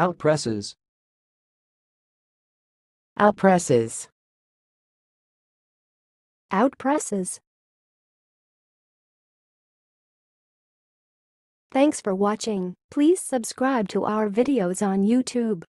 Outpresses. Outpresses. Outpresses. Thanks for watching. Please subscribe to our videos on YouTube.